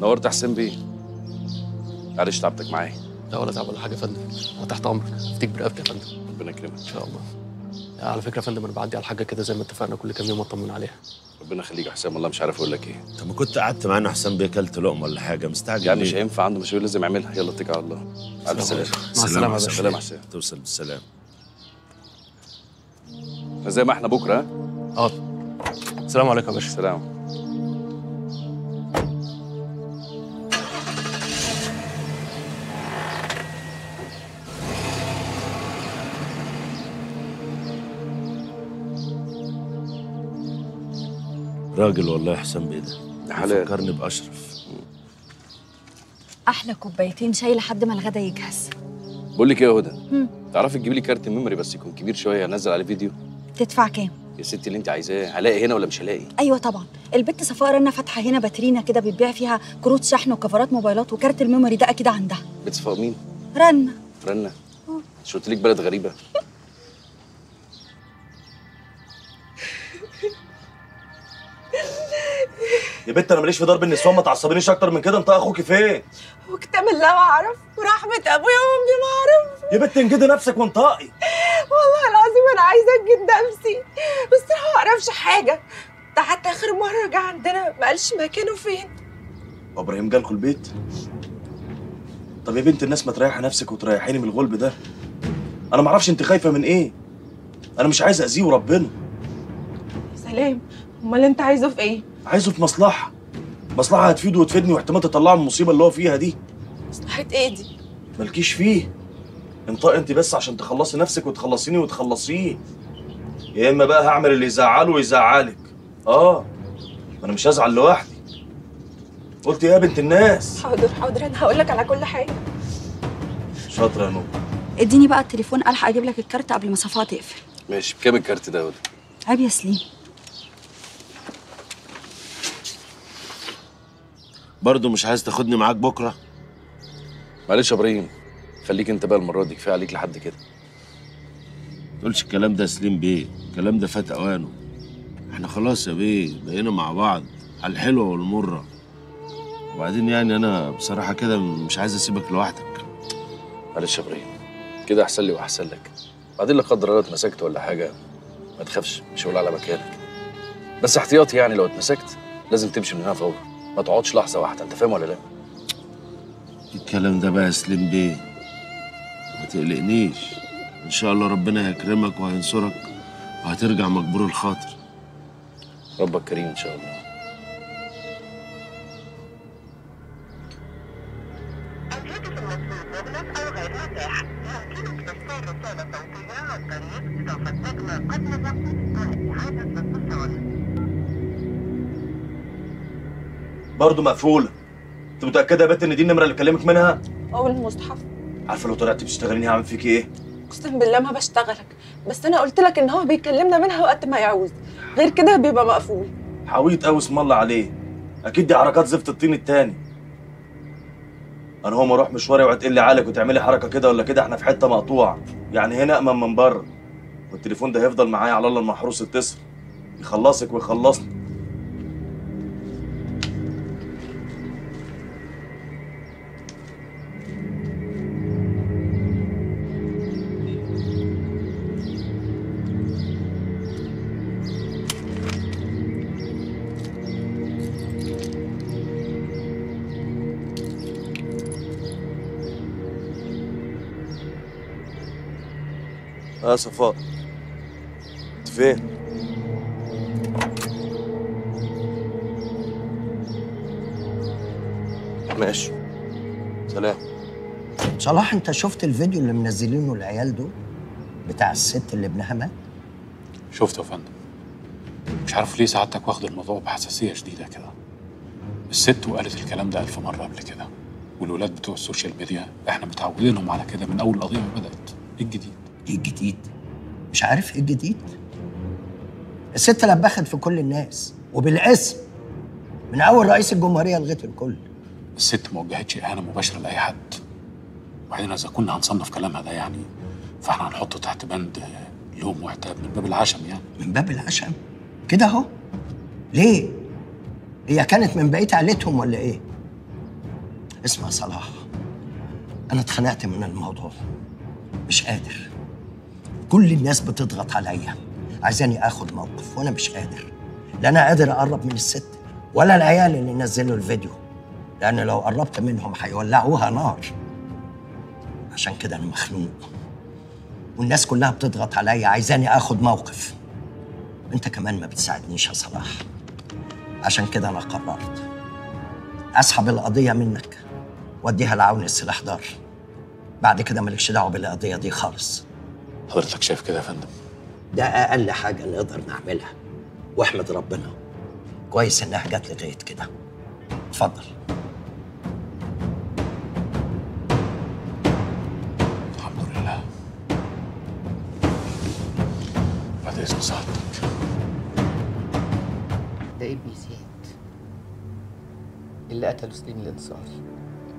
نورت يا حسين بيه. معلش تعبتك معايا. لا ولا تعب ولا حاجه يا فندم، انا تحت امرك، اتيك برقبتي يا فندم. ربنا يكرمك ان شاء الله. على فكره يا فندم انا بعدي على الحاجه كده زي ما اتفقنا كل كام يوم اطمن عليها. ربنا يخليك يا حسام، والله مش عارف اقول لك ايه. طب ما كنت قعدت معانا حسام بيه كلت لقمه ولا حاجه، مستعجل يعني مش هينفع، عنده مشاوير لازم يعملها. يلا اتكل على الله. الف سلامه. مع السلامه يا حسام. توصل بالسلامه. زي ما احنا بكره. اه. السلام عليكم يا باشا. سلام. راجل والله حسام بيه ده حلال، فكرني باشرف. احلى كوبايتين شاي لحد ما الغدا يجهز. بقول لك ايه يا هدى، تعرفي تجيبي لي كارت ميموري بس يكون كبير شويه انزل عليه فيديو؟ تدفع كام يا ستي اللي انت عايزاه؟ هلاقي هنا ولا مش هلاقي؟ ايوه طبعا، البت صفاء رنة فاتحه هنا باترينا كده بيتبيع فيها كروت شحن وكفرات موبايلات، وكارت الميموري ده اكيد عندها. بنت صفاء مين؟ رنة. رنة؟ مش قلت لك بلد غريبه؟ يا بنت انا ماليش في ضرب النسوان، ما تعصبنيش اكتر من كده. انت اخوكي فين؟ واكتمل لا اعرف، ورحمه ابويا وامي ما اعرف. يا بنت انجدي نفسك وانطقي. والله العظيم انا عايزه انجد نفسي، بس انا ما اعرفش حاجه. ده حتى اخر مره جه عندنا ما قالش مكانه فين. ابراهيم جالكوا البيت؟ طب يا بنت الناس ما تريحي نفسك وتريحيني من الغلب ده. انا ما اعرفش انت خايفه من ايه، انا مش عايزه اذيه وربنا. سلام، امال انت عايزه في ايه؟ عايزه في مصلحه، مصلحه هتفيده وتفيدني واحتمال تطلعه من المصيبه اللي هو فيها دي. مصلحه ايه دي؟ مالكيش فيه، انطقي انت بس عشان تخلصي نفسك وتخلصيني وتخلصيه. يا اما بقى هعمل اللي يزعله ويزعلك. اه انا مش هزعل لوحدي. قلت يا بنت الناس. حاضر حاضر، انا هقول لك على كل حاجه. شاطره يا نور. اديني بقى التليفون الحق اجيب لك الكارت قبل ما صفاء تقفل. ماشي. بكام الكارت ده يا ولد؟ عيب يا سليم. برضه مش عايز تاخدني معاك بكره؟ معلش يا ابراهيم، خليك انت بقى المره دي، كفايه عليك لحد كده. ما تقولش الكلام ده يا سليم بيه، الكلام ده فات اوانه. احنا خلاص يا بيه بقينا مع بعض على الحلوه والمره. وبعدين يعني انا بصراحه كده مش عايز اسيبك لوحدك. معلش يا ابراهيم، كده احسن لي واحسن لك. بعدين لا قدر الله اتمسكت ولا حاجه ما تخافش، مش هقول على مكانك، بس احتياطي يعني. لو اتمسكت لازم تمشي من هنا فورا، ما تقعدش لحظة واحدة، أنت فاهم ولا لأ؟ الكلام ده بقى يا سليم بيه ما تقلقنيش، إن شاء الله ربنا هيكرمك وهينصرك وهترجع مجبور الخاطر. ربك كريم إن شاء الله. أجهزة الوصول مغلق أو غير متاح، يمكنك إرسال رسالة صوتية عن طريق إضافة نجمة قبل الوقت وإعادة الاتصال. برضه مقفولة. أنت متأكدة يا بت إن دي النمرة اللي بكلمك منها؟ أول المصحف. عارفة لو طلعتي بتشتغليني هعمل فيكي إيه؟ أقسم بالله ما بشتغلك، بس أنا قلت لك إن هو بيكلمنا منها وقت ما يعوز، غير كده بيبقى مقفول. حاويت أوي اسم الله عليه، أكيد دي حركات زفت الطين التاني. أنا هو ما أروح مشواري وهتقلي عقلك وتعملي حركة كده ولا كده، إحنا في حتة مقطوعة، يعني هنا أأمن من بره. والتليفون ده هيفضل معايا على الله المحروس اتصل، يخلصك ويخلصني. يا صفاء انت فين؟ ماشي سلام. صلاح انت شفت الفيديو اللي منزلينه العيال دول بتاع الست اللي ابنها مات؟ شفته يا فندم. مش عارف ليه سعادتك واخد الموضوع بحساسيه شديده كده. الست وقالت الكلام ده 1000 مره قبل كده، والولاد بتوع السوشيال ميديا احنا متعودينهم على كده من اول القضيه ما بدات. ايه الجديد؟ ايه الجديد؟ مش عارف ايه الجديد؟ الست لبخت في كل الناس وبالاسم، من اول رئيس الجمهوريه لغايه الكل. الست ما وجهتش اهانه مباشره لاي حد، وبعدين اذا كنا هنصنف كلامها ده يعني فاحنا هنحطه تحت بند لوم وعتاب من باب العشم يعني. من باب العشم؟ كده اهو. ليه؟ هي كانت من بقيه عيلتهم ولا ايه؟ اسمع صلاح، أنا اتخنقت من الموضوع، مش قادر. كل الناس بتضغط عليا، عايزاني آخد موقف وأنا مش قادر. لا أنا قادر أقرب من الست ولا العيال اللي نزلوا الفيديو، لأن لو قربت منهم هيولعوها نار. عشان كده أنا مخنوق، والناس كلها بتضغط عليا عايزاني آخد موقف. أنت كمان ما بتساعدنيش يا صلاح. عشان كده أنا قررت أسحب القضية منك وأديها لعون الاستحضار. بعد كده مالكش دعوة بالقضية دي خالص. حضرتك شايف كده يا فندم؟ ده أقل حاجة نقدر نعملها، واحمد ربنا كويس إنها جت لغاية كده. اتفضل. الحمد لله. بعد إذن سعادتك. ده ابني زياد اللي قتله سليم الأنصاري،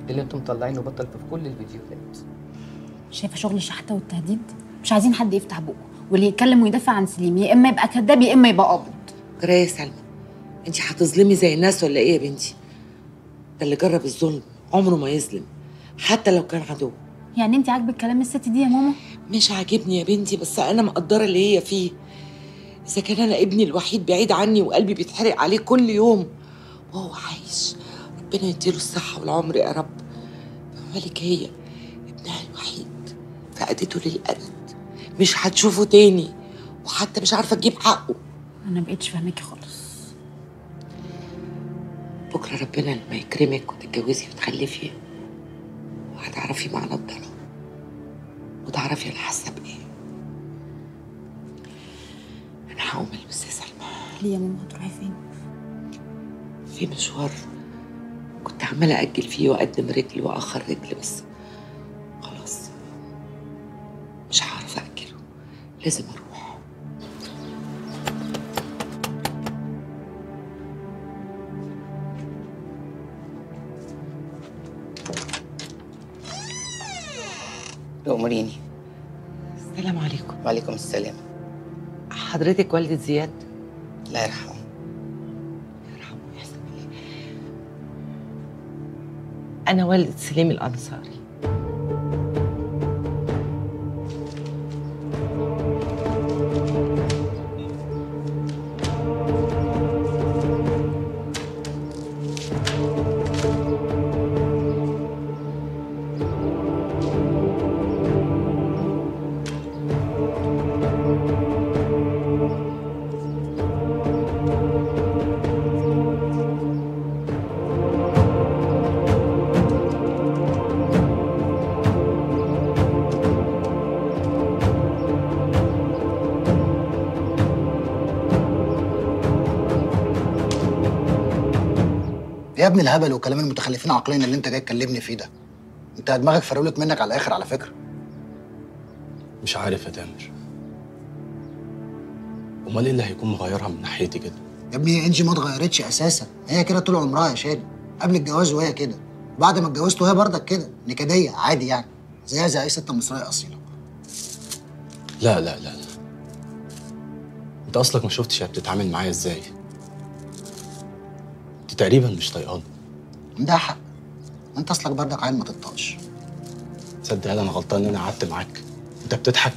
اللي انتم مطلعينه بطل في كل الفيديوهات. شايفه شغل الشحته والتهديد؟ مش عايزين حد يفتح بقه، واللي يتكلم ويدافع عن سليم يا اما يبقى كذاب يا اما يبقى قابض. كرا يا سلمى، انت هتظلمي زي الناس ولا ايه يا بنتي؟ ده اللي جرب الظلم عمره ما يظلم حتى لو كان عدو. يعني انت عاجبك كلام الست دي يا ماما؟ مش عاجبني يا بنتي، بس انا مقدره اللي هي فيه. اذا كان انا ابني الوحيد بعيد عني وقلبي بيتحرق عليه كل يوم وهو عايش، ربنا يديله الصحة والعمر يا رب. مالك هي ابنها الوحيد، فقدته للأبد، مش هتشوفه تاني، وحتى مش عارفة تجيب حقه. أنا مبقتش فاهماكي خالص. بكرة ربنا لما يكرمك وتتجوزي وتخلفي وهتعرفي معنى الضلال وتعرفي أنا حاسة بإيه. أنا هقوم ألبس يا سلمى. ليه يا ماما؟ هتروحي فين؟ في مشوار كنت عماله أجل فيه وأقدم رجل وأخر رجل، بس خلاص مش هعرف أأجله، لازم أروح. أموريني. السلام عليكم. وعليكم السلام. حضرتك والدة زياد؟ الله يرحمه. أنا والدة سليم الأنصاري. يا ابن الهبل وكلام المتخلفين عقليا اللي انت جاي تكلمني فيه ده، انت دماغك فرولت منك على الاخر على فكره. مش عارف يا تامر، امال ايه اللي هيكون مغيرها من ناحيتي كده؟ يا ابني انجي ما اتغيرتش اساسا، هي كده طول عمرها يا شادي، قبل الجواز وهي كده، وبعد ما اتجوزت وهي برضك كده، نكديه عادي يعني، زيها زي اي ست مصريه اصيله. لا لا لا، انت اصلك ما شفتش هي بتتعامل معايا ازاي. تقريبا مش طايقاني. ده حق، انت اصلك بردك عين ما تطقش. تصدق انا غلطان ان انا قعدت معاك. انت بتضحك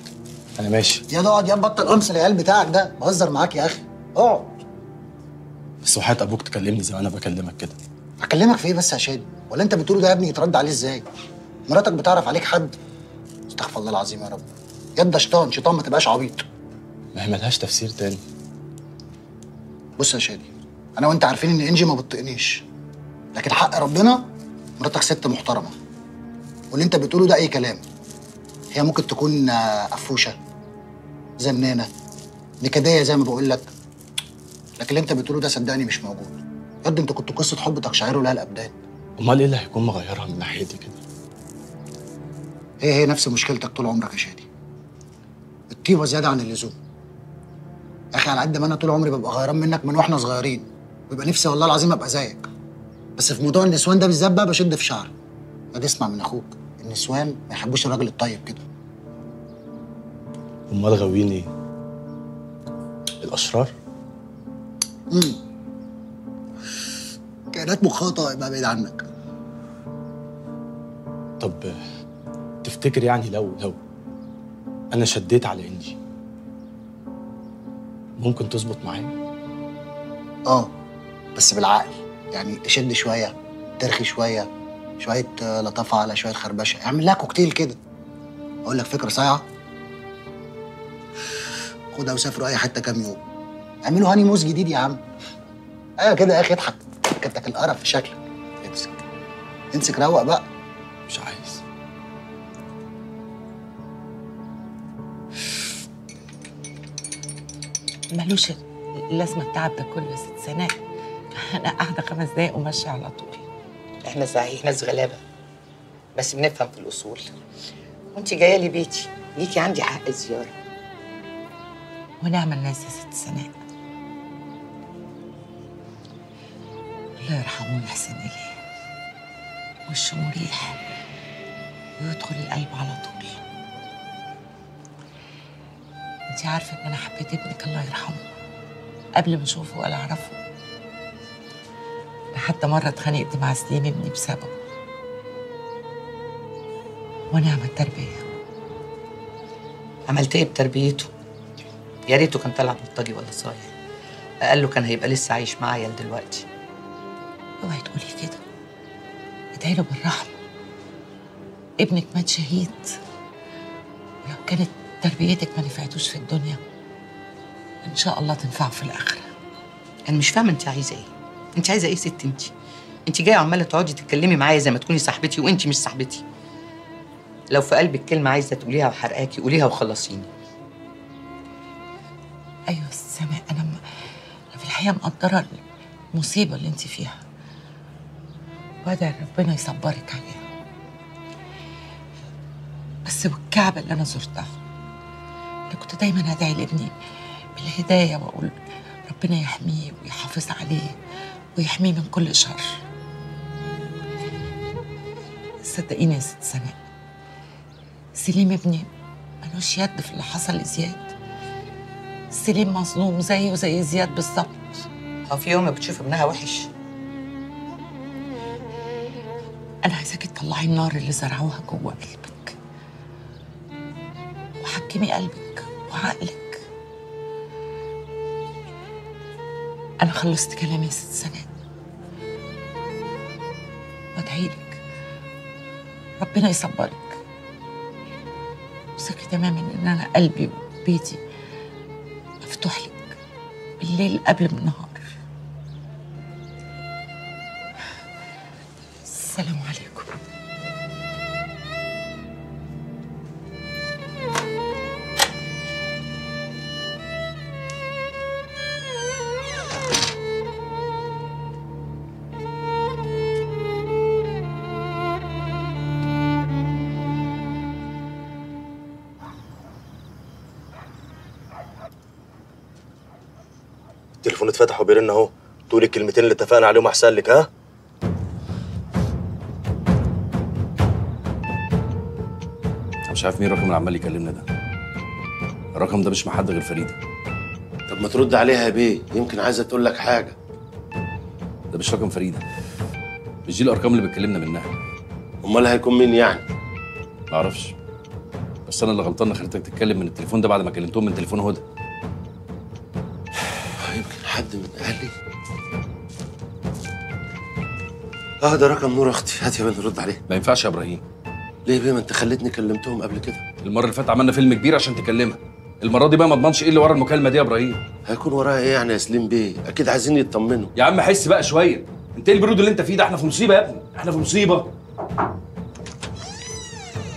انا ماشي. يا اقعد يا بطل قمص العيال بتاعك ده، بهزر معاك يا اخي، اقعد. بس وحياة ابوك تكلمني زي ما انا بكلمك كده. هكلمك في ايه بس يا شادي؟ ولا انت بتقوله ده يا ابني يترد عليه ازاي؟ مراتك بتعرف عليك حد؟ استغفر الله العظيم يا رب. يا ده شيطان شيطان، ما تبقاش عبيط. ما هي مالهاش تفسير تاني. بص يا شادي، أنا وأنت عارفين إن إنجي ما بتطقنيش، لكن حق ربنا مراتك ست محترمة، واللي أنت بتقوله ده أي كلام. هي ممكن تكون قفوشة، زنانة، نكدية زي ما بقول لك، لكن اللي أنت بتقوله ده صدقني مش موجود. ياد أنت كنت قصة حب تقشعره لها الأبدان. أمال إيه اللي هيكون مغيرها من ناحيتي كده؟ هي نفس مشكلتك طول عمرك يا شادي، الطيبة زيادة عن اللزوم. يا أخي على قد ما أنا طول عمري ببقى غيران منك من وإحنا صغيرين، بيبقى نفسي والله العظيم ابقى زيك، بس في موضوع النسوان ده بالذات بقى بشد في شعري. ما تسمع من اخوك، النسوان ما يحبوش الراجل الطيب كده. امال غاويين ايه؟ الاشرار؟ كائنات مخاطه، يبقى بعيد عنك. طب تفتكر يعني لو أنا شديت على إنجي ممكن تظبط معايا؟ آه بس بالعقل، يعني أشد شوية، ترخي شوية، شوية لطافة على شوية خربشة، أعمل لها كوكتيل كده. أقول لك فكرة صايعة، خدها وسافروا أي حتة كام يوم، اعملوا هاني موز جديد يا عم. أيوة كده يا أخي، اضحك، كتك القرف في شكلك، امسك امسك، روق بقى. مش عايز. ملوش لازمة التعب ده كله يا ست سناء، أنا قاعدة 5 دقايق وماشية على طول. إحنا زعيم ناس غلابة بس بنفهم في الأصول. وأنت جاية لي بيتي، ليكي عندي حق الزيارة. ونعمل ناس يا ست سناء. الله يرحمه ويحسن إليه، وشه مريح ويدخل القلب على طول. أنت عارفة إن أنا حبيت ابنك الله يرحمه قبل ما أشوفه ولا أعرفه. أنا حتى مرة اتخانقت مع سليم ابني بسببه. ونعم التربية. عملت إيه بتربيته؟ يا ريته كان طلع بلطجي ولا صايع، أقله كان هيبقى لسه عايش معايا دلوقتي. اوعي تقولي كده، ادعي له بالرحمة، ابنك مات شهيد. ولو كانت تربيتك ما نفعتوش في الدنيا ان شاء الله تنفعه في الآخرة. أنا مش فاهمة أنت عايزة إيه؟ أنت عايزة إيه يا ست أنت؟ أنت جاية عمالة تقعدي تتكلمي معايا زي ما تكوني صاحبتي وأنت مش صاحبتي. لو في قلبك كلمة عايزة تقوليها وحرقاكي قوليها وخلصيني. أيوة سماء، أنا في الحقيقة مقدرة المصيبة اللي أنت فيها، وأدعي ربنا يصبرك عليها. بس والكعبة اللي أنا زرتها، أنا كنت دايماً أدعي لابني بالهداية وأقول ربنا يحميه ويحافظ عليه ويحميه من كل شر. صدقيني يا ست سناء، سليم ابني ملوش يد في اللي حصل لزياد. سليم مظلوم زيه وزي زياد بالظبط. هو في يوم بتشوف ابنها وحش؟ أنا عايزاكي تطلعي النار اللي زرعوها جوه قلبك، وحكمي قلبك وعقلك. أنا خلصت كلامي يا ست سناء، وأدعيلك ربنا يصبرك. وثقي تماما إن أنا قلبي وبيتي مفتوح لك بالليل قبل ما النهار. السلام عليكم. التليفون اتفتح وبيرن اهو، تقولي الكلمتين اللي اتفقنا عليهم احسن لك. ها مش عارف مين الرقم اللي عمال يكلمنا ده. الرقم ده مش مع حد غير فريدة. طب ما ترد عليها يا بيه، يمكن عايزة تقول لك حاجة. ده مش رقم فريدة، مش دي الأرقام اللي بتكلمنا منها. أمال هيكون مين يعني؟ معرفش، بس أنا اللي غلطان إن خليتك تتكلم من التليفون ده بعد ما كلمتهم من تليفون هدى. يمكن حد من أهلي. آه ده رقم نور أختي، هات يا بيه نرد عليه. ما ينفعش يا إبراهيم. ليه بيه؟ ما انت خلتني كلمتهم قبل كده. المره اللي فاتت عملنا فيلم كبير عشان تكلمها، المره دي بقى ما اضمنش ايه اللي ورا المكالمه دي يا ابراهيم. هيكون وراها ايه يعني يا سليم بيه؟ اكيد عايزين يطمنوا. يا عم حس بقى شويه، انت ايه البرود اللي انت فيه ده؟ احنا في مصيبه يا ابني، احنا في مصيبه.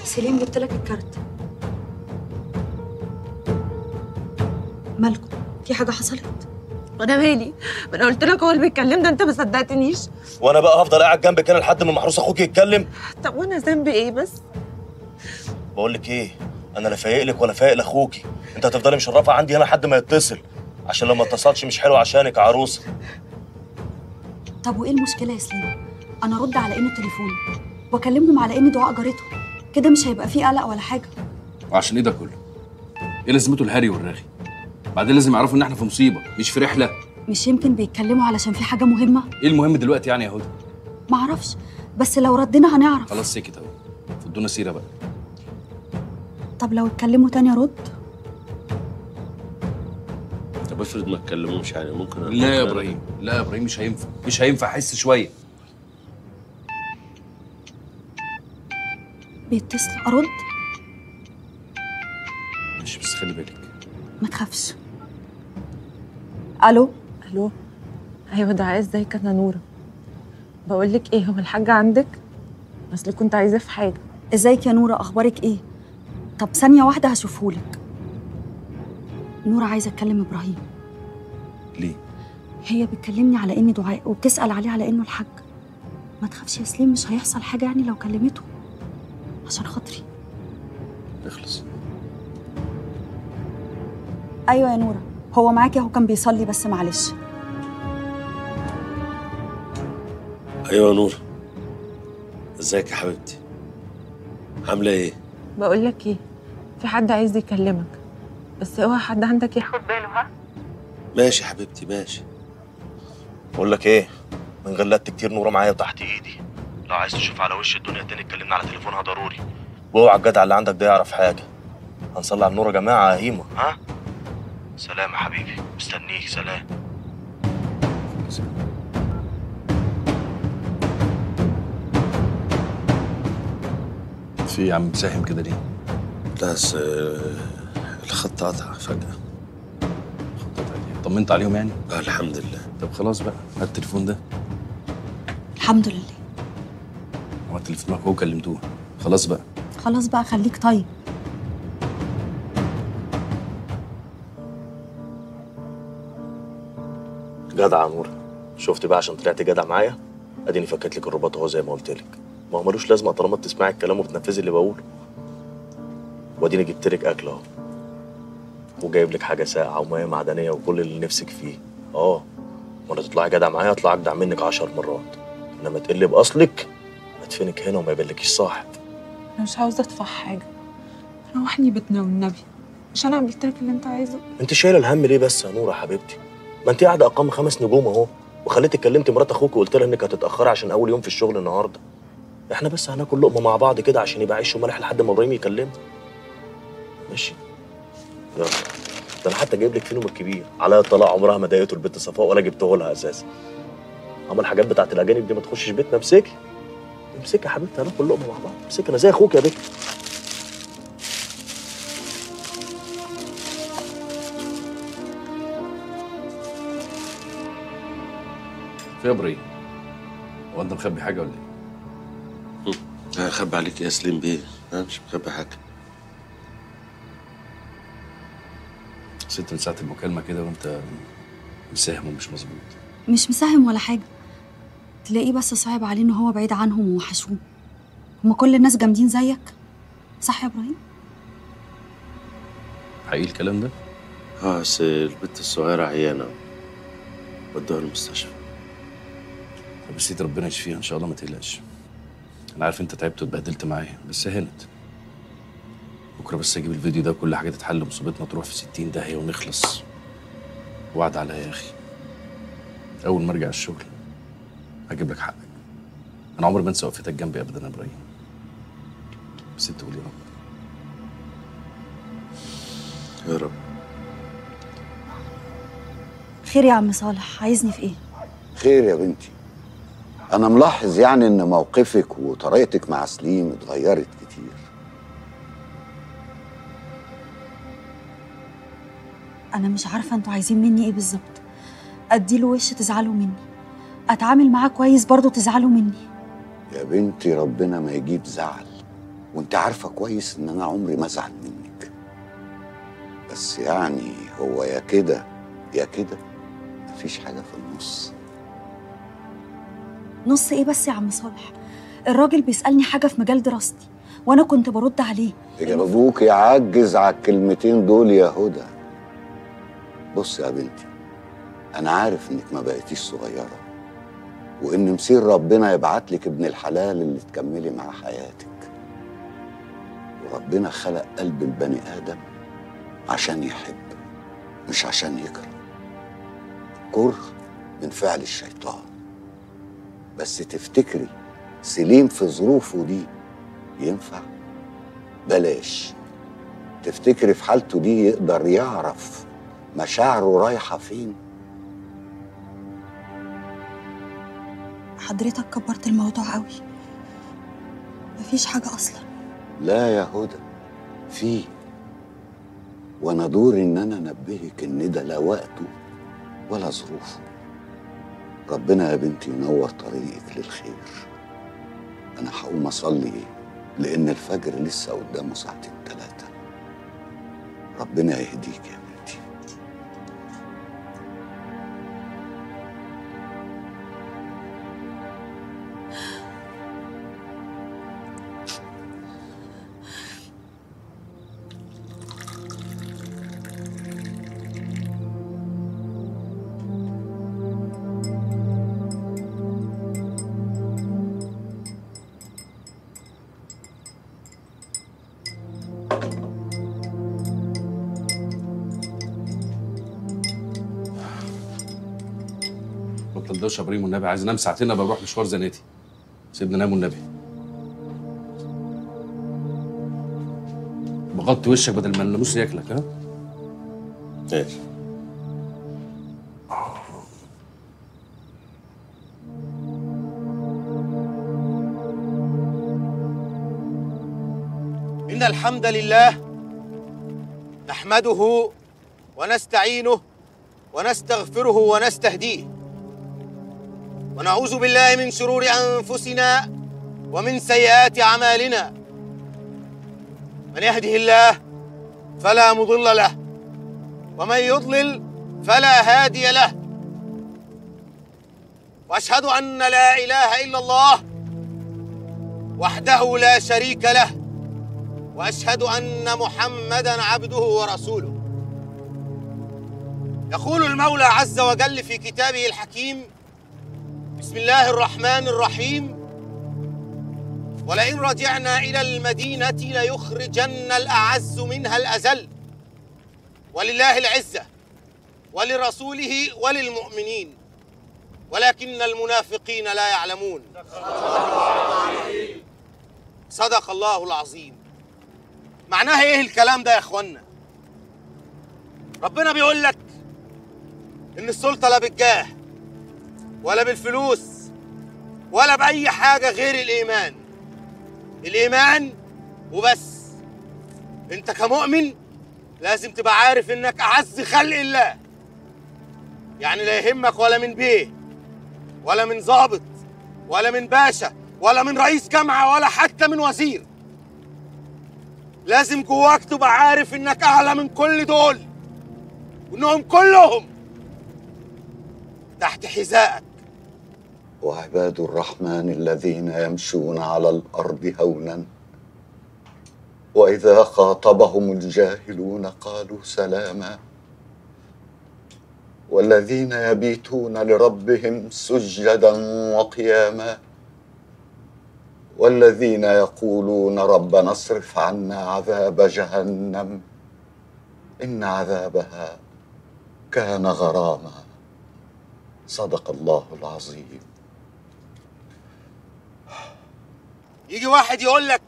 سليم جبت لك الكارت. مالكم؟ في حاجه حصلت؟ وانا مالي؟ ما انا قلت لك هو اللي بيتكلم ده، انت ما صدقتنيش. وانا بقى هفضل قاعد جنبك هنا لحد ما محروس اخوك يتكلم؟ طب وانا ذنبي ايه بس؟ بقول لك ايه، انا لا فايق لك ولا فايق لاخوكي، انت هتفضلي مشرفه عندي هنا لحد ما يتصل، عشان لو ما اتصلش مش حلو عشانك عروسه. طب وايه المشكله يا سليم؟ انا ارد على انه تليفون واكلمهم على ان دعاء جارته، كده مش هيبقى فيه قلق ولا حاجه. وعشان ايه ده كله؟ ايه لازمته الهري والرغي؟ بعدين لازم يعرفوا ان احنا في مصيبه مش في رحله. مش يمكن بيتكلموا علشان في حاجه مهمه؟ ايه المهم دلوقتي يعني يا هدى؟ معرفش، بس لو ردنا هنعرف. خلاص سكت اهو، ادونا سيرة بقى. طب لو اتكلموا تاني أرد؟ طب افرض ما اتكلموش يعني ممكن أرد. لا يا إبراهيم، لا يا إبراهيم مش هينفع، مش هينفع. أحس شوية. بيتصل أرد؟ ماشي بس خلي بالك. ما تخافش. ألو؟ ألو؟ أيوة دعاء، ازيك؟ أنا نورة. بقول لك إيه، هو الحاجة عندك؟ أصل كنت عايزاه في حاجة. ازيك يا نورة، أخبارك إيه؟ طب ثانية واحدة هشوفهولك. نورة عايزة أتكلم إبراهيم. ليه؟ هي بتكلمني على إن دعاء وبتسأل عليه على إنه الحاج. ما تخافش يا سليم، مش هيحصل حاجة يعني لو كلمته. عشان خاطري. اخلص. أيوة يا نورة، هو معاكي أهو، كان بيصلي بس معلش. أيوة يا نورة، ازيك يا حبيبتي؟ عاملة إيه؟ بقول لك إيه، في حد عايز يكلمك، بس اوعى حد عندك ياخد باله. ها؟ ماشي يا حبيبتي ماشي. بقول لك إيه، ما انغلقت كتير نورة معايا وتحت إيدي. لو عايز تشوف على وش الدنيا تاني اتكلمنا على تليفونها ضروري. واوعى الجدع اللي عندك ده يعرف حاجة. هنصلي على نورة يا جماعة يا هيمة. ها؟ سلام يا حبيبي، مستنيك. سلام. في عم ساهم كده ليه؟ لا بس الخط قطع فجأة. الخط قطع ليه؟ طمنت عليهم يعني؟ اه الحمد لله. طب خلاص بقى، هات التليفون ده. الحمد لله. هو التليفون معاك وكلمتوه؟ خلاص بقى. خلاص بقى خليك طيب. جدع يا نور، شفت بقى عشان طلعت جدع معايا؟ اديني فكيت لك الرباط اهو زي ما قلت لك. ما هو ملوش لازمه طالما بتسمعي الكلام وبتنفذي اللي بقوله. واديني جبت لك اكل اهو، وجايب لك حاجه ساقعه وميه معدنيه وكل اللي نفسك فيه. اه وانا تطلعي جدع معايا اطلع اجدع منك 10 مرات، انما تقلي باصلك ادفنك هنا وما يبلكيش صاحب. انا مش عاوزه ادفع حاجه، روحني بيتنا والنبي. مش انا عملت لك اللي انت عايزه. انت شايله الهم ليه بس يا نوره حبيبتي؟ ما انت قاعده اقامه 5 نجوم اهو، وخليتك كلمتي مرات اخوك وقلت لها انك هتتاخري عشان اول يوم في الشغل النهارده. احنا بس هناكل لقمه مع بعض كده عشان يبقى عيش وملح لحد ما ابراهيم يكلمه. ماشي؟ يلا. ده انا حتى جايب لك فيلم الكبير على طلاق، عمرها ما ضايقته البنت صفاء ولا جبته لها اساسا. اما الحاجات بتاعت الاجانب دي ما تخشش بيتنا. امسكي امسكي يا حبيبتي، هناكل لقمه مع بعض. امسكي، انا زي اخوك يا بنت. يا ابراهيم هو انت مخبي حاجه ولا ايه؟ هخبي عليك يا سليم بيه؟ انا مش مخبي حاجه. ست من ساعه المكالمه كده وانت مساهم ومش مظبوط. مش مساهم ولا حاجه، تلاقيه بس صعب عليه ان هو بعيد عنهم ووحشوه. هما كل الناس جامدين زيك، صح يا ابراهيم؟ حقيقي الكلام ده؟ اه بس البنت الصغيره عيانه، ودوها المستشفى. طب سيدي ربنا يشفيها ان شاء الله، ما تقلقش. انا عارف انت تعبت واتبهدلت معايا، بس هانت. بكره بس اجيب الفيديو ده وكل حاجه تتحل ومصيبتنا تروح في 60 داهيه ونخلص. وعد عليا يا اخي، اول ما ارجع الشغل هجيب لك حقك. انا عمري ما انسى وقفتك جنبي ابدا يا ابراهيم. بس انت قول يا رب. يا رب. خير يا عم صالح، عايزني في ايه؟ خير يا بنتي. أنا ملاحظ يعني إن موقفك وطريقتك مع سليم اتغيرت كتير. أنا مش عارفة أنتوا عايزين مني إيه بالظبط. أديله وش تزعلوا مني، أتعامل معاه كويس برضه تزعلوا مني. يا بنتي ربنا ما يجيب زعل، وأنت عارفة كويس إن أنا عمري ما أزعل منك. بس يعني هو يا كده يا كده، مفيش حاجة في النص. نص ايه بس يا عم صالح؟ الراجل بيسألني حاجة في مجال دراستي وانا كنت برد عليه. جابوك يعجز على الكلمتين دول يا هدى. بص يا بنتي، انا عارف انك ما بقيتيش صغيرة، وان مسير ربنا يبعت لك ابن الحلال اللي تكملي مع حياتك. وربنا خلق قلب البني آدم عشان يحب مش عشان يكره. الكره من فعل الشيطان. بس تفتكري سليم في ظروفه دي ينفع؟ بلاش. تفتكري في حالته دي يقدر يعرف مشاعره رايحة فين؟ حضرتك كبرت الموضوع قوي، مفيش حاجة أصلا. لا يا هدى، فيه، وأنا دوري إن أنا أنبهك إن ده لا وقته ولا ظروفه. ربنا يا بنتي ينور طريقك للخير. أنا هقوم أصلي لأن الفجر لسه قدامه ساعتين 3. ربنا يهديك يا بنتي. يا ابراهيم والنبي، عايز انام ساعتين ابقى اروح مشوار زناتي. سيبني انام والنبي. بغطي وشك بدل ما الناموس ياكلك. ها؟ ايه؟ ان الحمد لله نحمده ونستعينه ونستغفره ونستهديه، ونعوذ بالله من شرور أنفسنا ومن سيئات أعمالنا. من يهده الله فلا مضل له، ومن يضلل فلا هادي له، وأشهد أن لا إله إلا الله وحده لا شريك له، وأشهد أن محمدًا عبده ورسوله. يقول المولى عز وجل في كتابه الحكيم: بسم الله الرحمن الرحيم، ولئن رجعنا إلى المدينة ليخرجن الأعز منها الأذل، ولله العزة ولرسوله وللمؤمنين، ولكن المنافقين لا يعلمون. صدق الله العظيم. معناها إيه الكلام ده يا إخوانا؟ ربنا بيقول لك إن السلطة لا بالجاه ولا بالفلوس ولا بأي حاجة غير الإيمان. الإيمان وبس. أنت كمؤمن لازم تبقى عارف إنك أعز خلق الله. يعني لا يهمك ولا من بيه ولا من ظابط ولا من باشا ولا من رئيس جامعة ولا حتى من وزير. لازم جواك تبقى عارف إنك أعلى من كل دول، وإنهم كلهم تحت حذائك. وعباد الرحمن الذين يمشون على الأرض هونا وإذا خاطبهم الجاهلون قالوا سلاما والذين يبيتون لربهم سجدا وقياما والذين يقولون ربنا اصرف عنا عذاب جهنم إن عذابها كان غراما. صدق الله العظيم. يجي واحد يقول لك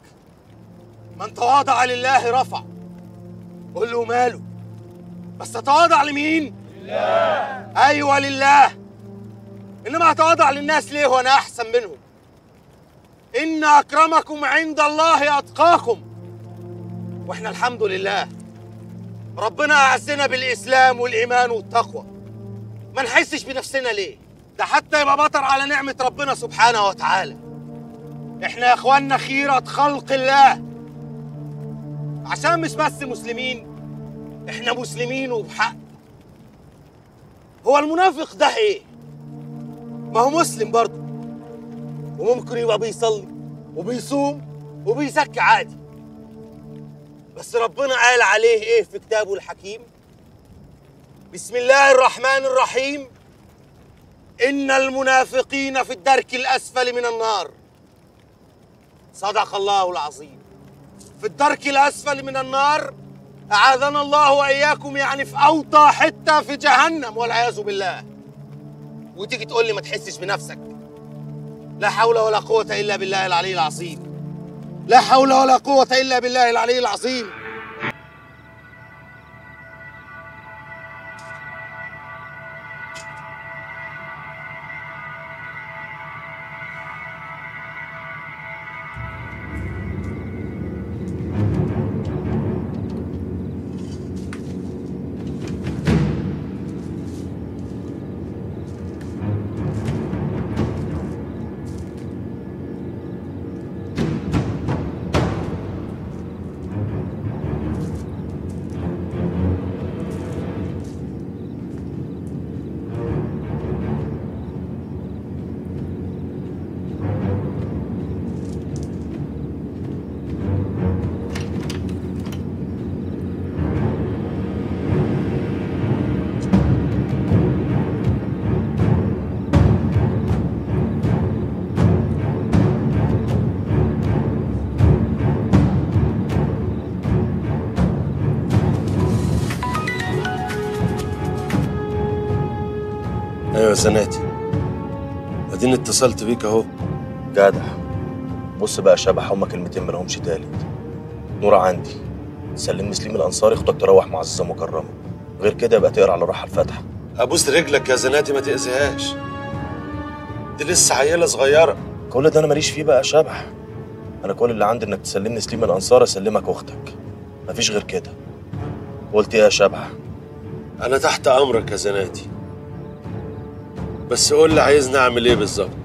من تواضع لله رفع. قول له ماله، بس هتواضع لمين؟ لله. ايوه لله. انما هتواضع للناس ليه وانا احسن منهم؟ ان اكرمكم عند الله اتقاكم. واحنا الحمد لله ربنا اعزنا بالاسلام والايمان والتقوى. ما نحسش بنفسنا ليه؟ ده حتى يبقى بطر على نعمة ربنا سبحانه وتعالى. احنا يا اخوانا خيرة خلق الله، عشان مش بس مسلمين، احنا مسلمين وبحق. هو المنافق ده ايه؟ ما هو مسلم برضه، وممكن يبقى بيصلي وبيصوم وبيزكي عادي، بس ربنا قال عليه ايه في كتابه الحكيم؟ بسم الله الرحمن الرحيم، إن المنافقين في الدرك الأسفل من النار. صدق الله العظيم. في الدرك الأسفل من النار، أعاذنا الله وإياكم، يعني في أوطى حتة في جهنم والعياذ بالله. وتيجي تقول لي ما تحسش بنفسك. لا حول ولا قوة إلا بالله العلي العظيم. لا حول ولا قوة إلا بالله العلي العظيم. ايوه زناتي، اديني اتصلت بيك اهو. جدع بص بقى، شبح هما كلمتين ما لهمش تالت. نور عندي، سلمني سليم الانصاري، اختك تروح معززه مكرمه، غير كده يبقى تقرا على روحها الفاتحه. ابوس رجلك يا زناتي ما تاذيهاش، دي لسه عيله صغيره. كل ده انا ماليش فيه بقى يا شبح، انا كل اللي عندي انك تسلمني سليم الانصاري، اسلمك اختك، مفيش غير كده. قلت ايه يا شبح؟ انا تحت امرك يا زناتي، بس قول لي عايزني اعمل ايه بالظبط.